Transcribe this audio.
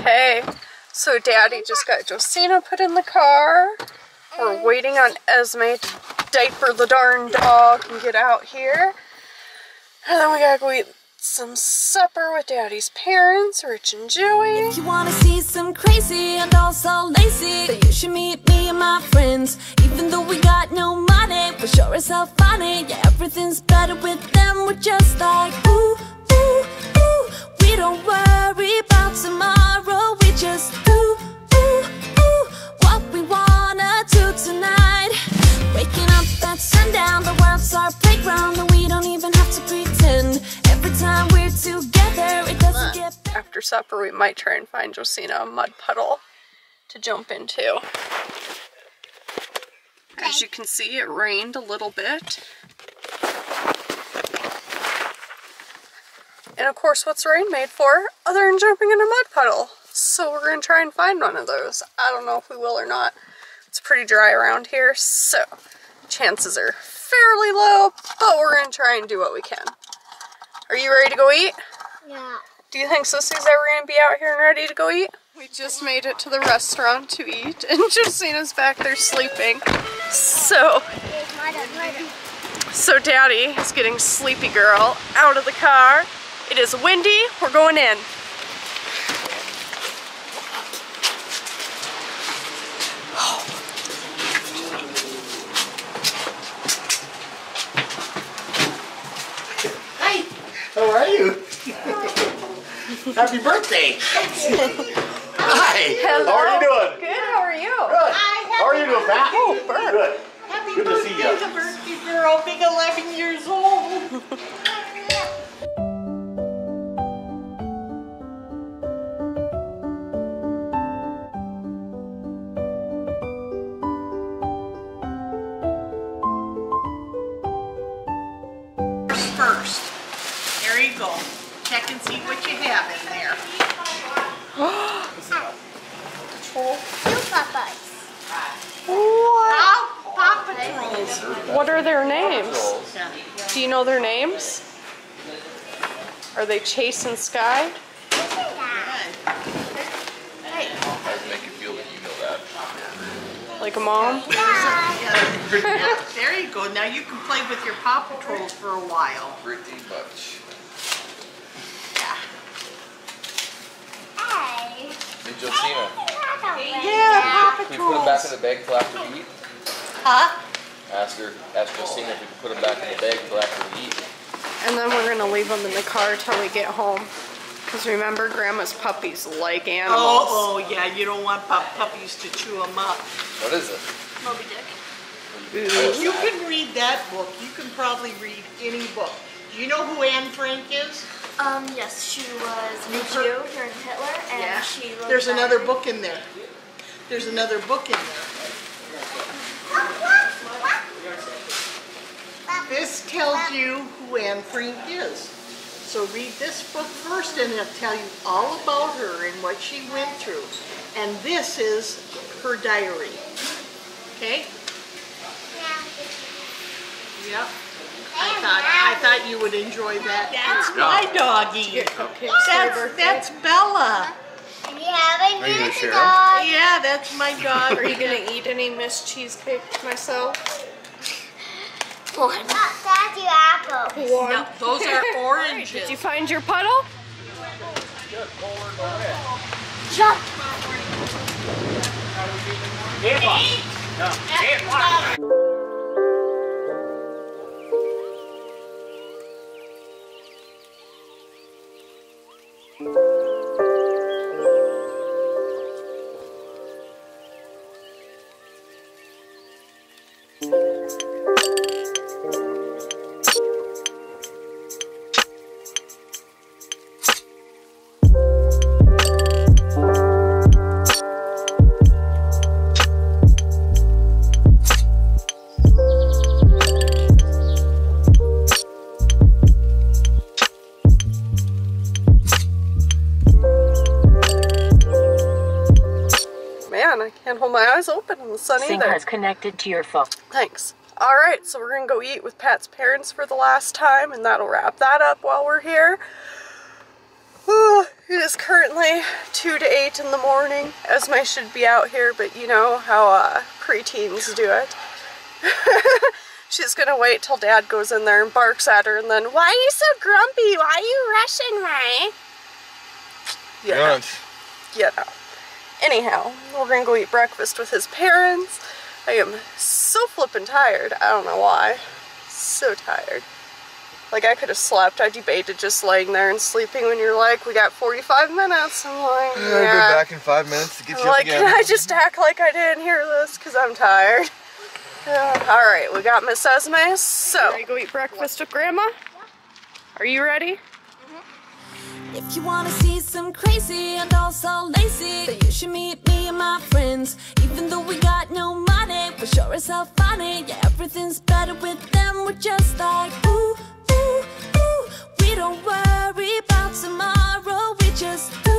Okay, so Daddy just got Josina put in the car. We're waiting on Esmaye to diaper the darn dog and get out here. And then we gotta go eat some supper with Daddy's parents, Rich and Joey. If you wanna see some crazy and also lazy, then you should meet me and my friends. Even though we got no money, for sure it's all funny. Yeah, everything's better with them. We're just like, ooh, ooh, ooh. We don't worry about tomorrow. We just ooh, ooh, ooh. What we wanna do tonight. Waking up at sundown, the world's our playground, and we don't even have to pretend. Every time we're together, it doesn't get better. After supper, we might try and find Josina a mud puddle to jump into. As you can see, it rained a little bit. And of course, what's rain made for other than jumping in a mud puddle? So we're gonna try and find one of those. I don't know if we will or not. It's pretty dry around here, so chances are fairly low, but we're gonna try and do what we can. Are you ready to go eat? Yeah. Do you think Sissy's ever gonna be out here and ready to go eat? We just made it to the restaurant to eat, and Josina's back there sleeping. So Daddy is getting Sleepy Girl out of the car. It is windy, we're going in. How are you? Happy birthday! Hi! Hello. How are you doing? Good, how are you? Good. How are you doing, Pat? Oh, Bert. Good. Happy Good birthday to see you. The birthday girl, big 11 years old. Check and see what you have in there. What? Paw Patrols. What are their names? Do you know their names? Are they Chase and Sky? Like a mom? Yeah. There you go. Now you can play with your Paw Patrols for a while. Pretty much. Hey, Josina. Yeah, Paw Patrols. Can you put them back in the bag till after we eat? Huh? Ask Josina if we can put them back in the bag till after we eat. And then we're going to leave them in the car till we get home. Because remember, Grandma's puppies like animals. Oh, oh yeah, you don't want puppies to chew them up. What is it? Moby Dick. Ooh. You can read that book. You can probably read any book. Do you know who Anne Frank is? Yes, she was a Jew during Hitler, and yeah. She wrote There's another book in there. There's another book in there. This tells you who Anne Frank is. So read this book first, and it'll tell you all about her and what she went through. And this is her diary. Okay? Yep. I thought you would enjoy that. That's my doggie. Okay, that's Bella. Yeah, that's my dog. Are you gonna eat any Miss Cheesecake myself? One. That's your apples. One. No, those are oranges. Did you find your puddle? Jump. Jump. Sync has connected to your phone. Thanks. Alright, so we're going to go eat with Pat's parents for the last time, and that'll wrap that up while we're here. It is currently 2 to 8 in the morning. Esmaye should be out here, but you know how preteens do it. She's gonna wait till Dad goes in there and barks at her, and then, why are you so grumpy? Why are you rushing, May? Yeah. You know. Anyhow, we're gonna go eat breakfast with his parents. I am so flippin' tired. I don't know why. So tired. Like, I could have slept. I debated just laying there and sleeping when you're like, we got 45 minutes. I'm like, yeah. I'll be back in 5 minutes to get you up again. Can I just act like I didn't hear this? Because I'm tired. Alright, we got Miss Esmaye, so. Ready to go eat breakfast with Grandma? Are you ready? If you want to see some crazy and also lazy, then you should meet me and my friends. Even though we got no money, we're sure it's all funny. Yeah, everything's better with them. We're just like, ooh, ooh, ooh. We don't worry about tomorrow, we just do.